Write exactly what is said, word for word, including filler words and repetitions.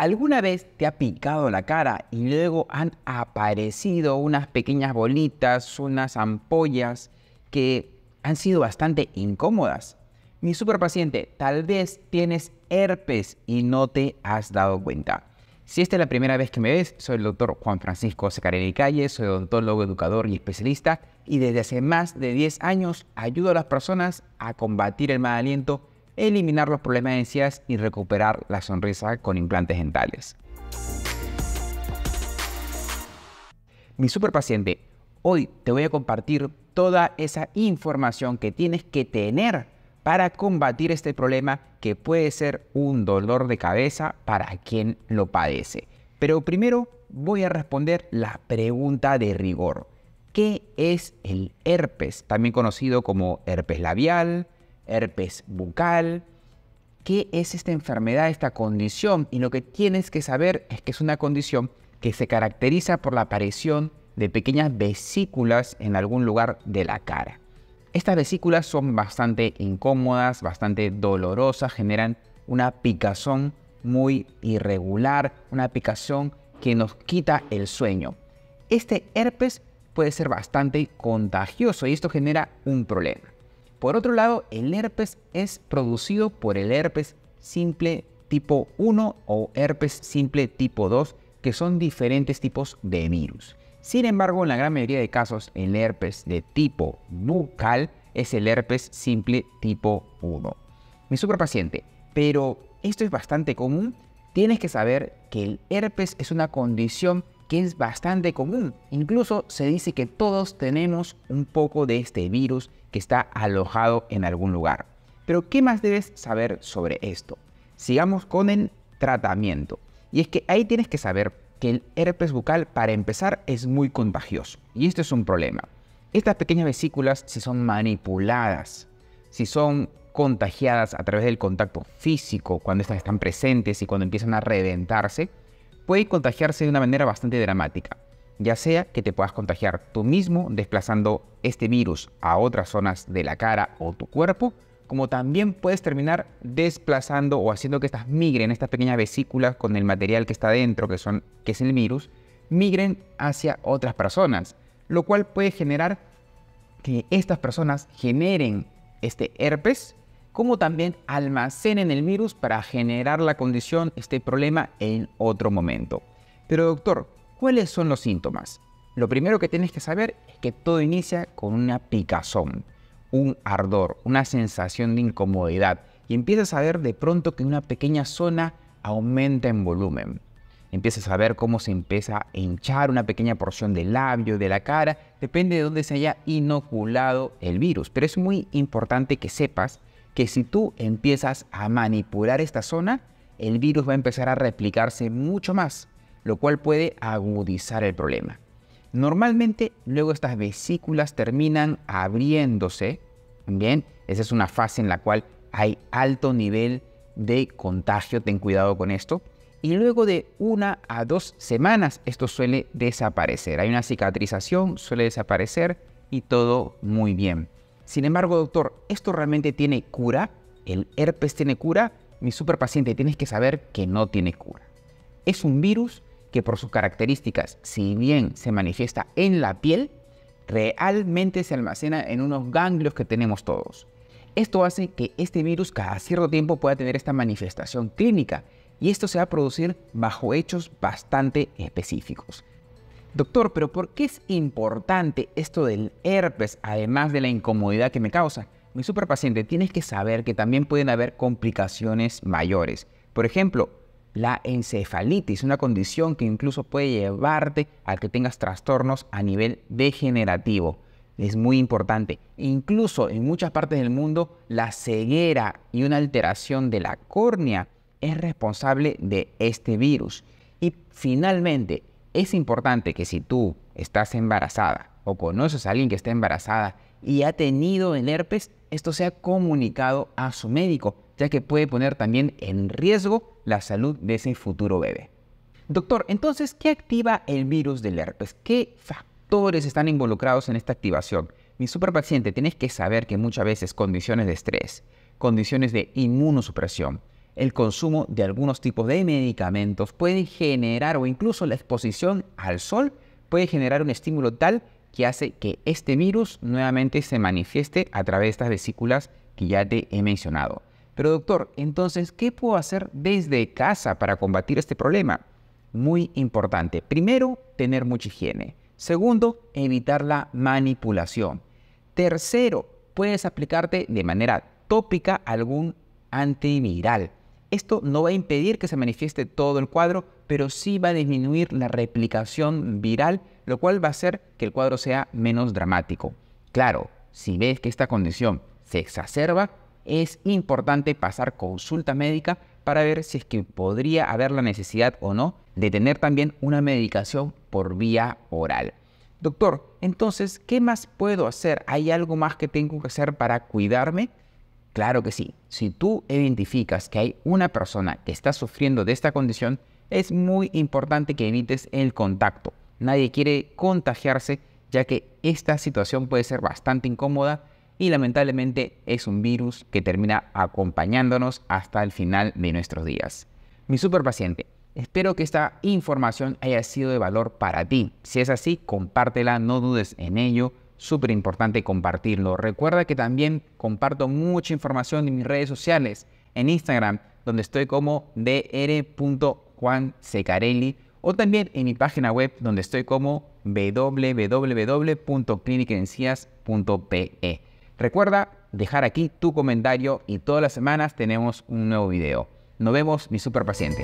¿Alguna vez te ha picado la cara y luego han aparecido unas pequeñas bolitas, unas ampollas que han sido bastante incómodas? Mi superpaciente, tal vez tienes herpes y no te has dado cuenta. Si esta es la primera vez que me ves, soy el doctor Juan Francisco Ceccarelli Calle, soy odontólogo, educador y especialista, y desde hace más de diez años ayudo a las personas a combatir el mal aliento, eliminar los problemas de encías y recuperar la sonrisa con implantes dentales. Mi superpaciente, hoy te voy a compartir toda esa información que tienes que tener para combatir este problema que puede ser un dolor de cabeza para quien lo padece. Pero primero voy a responder la pregunta de rigor. ¿Qué es el herpes? También conocido como herpes labial, herpes bucal. ¿Qué es esta enfermedad, esta condición? Y lo que tienes que saber es que es una condición que se caracteriza por la aparición de pequeñas vesículas en algún lugar de la cara. Estas vesículas son bastante incómodas, bastante dolorosas, generan una picazón muy irregular, una picazón que nos quita el sueño. Este herpes puede ser bastante contagioso y esto genera un problema. Por otro lado, el herpes es producido por el herpes simple tipo uno o herpes simple tipo dos, que son diferentes tipos de virus. Sin embargo, en la gran mayoría de casos, el herpes de tipo bucal es el herpes simple tipo uno. Mi superpaciente, pero esto es bastante común. Tienes que saber que el herpes es una condición que es bastante común. Incluso se dice que todos tenemos un poco de este virus que está alojado en algún lugar. Pero ¿qué más debes saber sobre esto? Sigamos con el tratamiento. Y es que ahí tienes que saber que el herpes bucal, para empezar, es muy contagioso. Y esto es un problema. Estas pequeñas vesículas, si son manipuladas, si son contagiadas a través del contacto físico, cuando estas están presentes y cuando empiezan a reventarse, puede contagiarse de una manera bastante dramática. Ya sea que te puedas contagiar tú mismo desplazando este virus a otras zonas de la cara o tu cuerpo, como también puedes terminar desplazando o haciendo que estas migren, estas pequeñas vesículas con el material que está dentro, que, son, que es el virus, migren hacia otras personas, lo cual puede generar que estas personas generen este herpes, como también almacenen el virus para generar la condición, este problema en otro momento. Pero doctor, ¿cuáles son los síntomas? Lo primero que tienes que saber es que todo inicia con una picazón, un ardor, una sensación de incomodidad, y empiezas a ver de pronto que una pequeña zona aumenta en volumen. Empiezas a ver cómo se empieza a hinchar una pequeña porción del labio, de la cara, depende de dónde se haya inoculado el virus. Pero es muy importante que sepas que si tú empiezas a manipular esta zona, el virus va a empezar a replicarse mucho más, lo cual puede agudizar el problema. Normalmente, luego estas vesículas terminan abriéndose, ¿bien? Esa es una fase en la cual hay alto nivel de contagio, ten cuidado con esto. Y luego de una a dos semanas esto suele desaparecer, hay una cicatrización, suele desaparecer y todo muy bien. Sin embargo, doctor, ¿esto realmente tiene cura? ¿El herpes tiene cura? Mi superpaciente, tienes que saber que no tiene cura. Es un virus que por sus características, si bien se manifiesta en la piel, realmente se almacena en unos ganglios que tenemos todos. Esto hace que este virus cada cierto tiempo pueda tener esta manifestación clínica, y esto se va a producir bajo hechos bastante específicos. Doctor, ¿pero por qué es importante esto del herpes, además de la incomodidad que me causa? Mi superpaciente, tienes que saber que también pueden haber complicaciones mayores. Por ejemplo, la encefalitis, una condición que incluso puede llevarte a que tengas trastornos a nivel degenerativo. Es muy importante. Incluso en muchas partes del mundo, la ceguera y una alteración de la córnea es responsable de este virus. Y finalmente, es importante que si tú estás embarazada o conoces a alguien que está embarazada y ha tenido el herpes, esto sea comunicado a su médico, ya que puede poner también en riesgo la salud de ese futuro bebé. Doctor, entonces, ¿qué activa el virus del herpes? ¿Qué factores están involucrados en esta activación? Mi superpaciente, tienes que saber que muchas veces condiciones de estrés, condiciones de inmunosupresión, el consumo de algunos tipos de medicamentos pueden generar, o incluso la exposición al sol puede generar un estímulo tal que hace que este virus nuevamente se manifieste a través de estas vesículas que ya te he mencionado. Pero doctor, entonces, ¿qué puedo hacer desde casa para combatir este problema? Muy importante. Primero, tener mucha higiene. Segundo, evitar la manipulación. Tercero, puedes aplicarte de manera tópica algún antiviral. Esto no va a impedir que se manifieste todo el cuadro, pero sí va a disminuir la replicación viral, lo cual va a hacer que el cuadro sea menos dramático. Claro, si ves que esta condición se exacerba, es importante pasar consulta médica para ver si es que podría haber la necesidad o no de tener también una medicación por vía oral. Doctor, entonces, ¿qué más puedo hacer? ¿Hay algo más que tengo que hacer para cuidarme? Claro que sí. Si tú identificas que hay una persona que está sufriendo de esta condición, es muy importante que evites el contacto. Nadie quiere contagiarse, ya que esta situación puede ser bastante incómoda y lamentablemente es un virus que termina acompañándonos hasta el final de nuestros días. Mi superpaciente, espero que esta información haya sido de valor para ti. Si es así, compártela, no dudes en ello. Súper importante compartirlo. Recuerda que también comparto mucha información en mis redes sociales, en Instagram, donde estoy como doctor punto juan ceccarelli, o también en mi página web, donde estoy como doble u doble u doble u punto clinicadeencias punto pe. Recuerda dejar aquí tu comentario y todas las semanas tenemos un nuevo video. Nos vemos, mi super paciente.